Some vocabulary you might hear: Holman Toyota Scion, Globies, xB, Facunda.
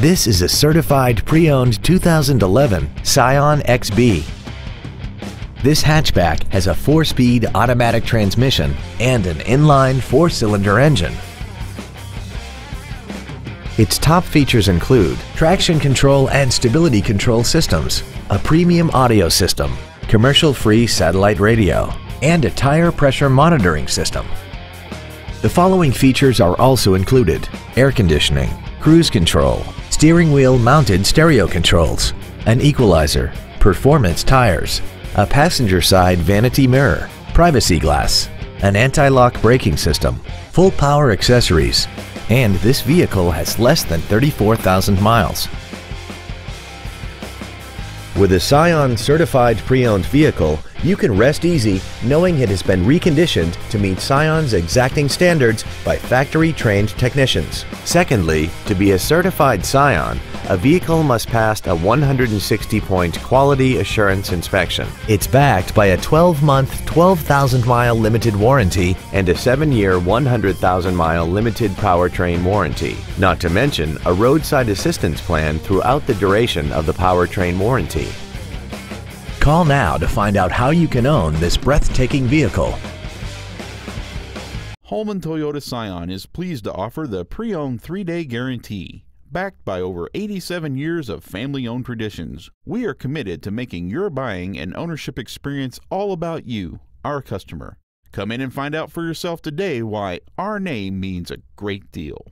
This is a certified pre-owned 2011 Scion xB. This hatchback has a 4-speed automatic transmission and an inline 4-cylinder engine. Its top features include traction control and stability control systems, a premium audio system, commercial-free satellite radio, and a tire pressure monitoring system. The following features are also included: air conditioning, cruise control, steering wheel mounted stereo controls, an equalizer, performance tires, a passenger side vanity mirror, privacy glass, an anti-lock braking system, full power accessories, and this vehicle has less than 34,000 miles. With a Scion certified pre-owned vehicle, you can rest easy knowing it has been reconditioned to meet Scion's exacting standards by factory-trained technicians. Secondly, to be a certified Scion, a vehicle must pass a 160-point quality assurance inspection. It's backed by a 12-month, 12,000-mile limited warranty and a 7-year, 100,000-mile limited powertrain warranty, not to mention a roadside assistance plan throughout the duration of the powertrain warranty. Call now to find out how you can own this breathtaking vehicle. Holman Toyota Scion is pleased to offer the pre-owned 3-day guarantee. Backed by over 87 years of family-owned traditions, we are committed to making your buying and ownership experience all about you, our customer. Come in and find out for yourself today why our name means a great deal.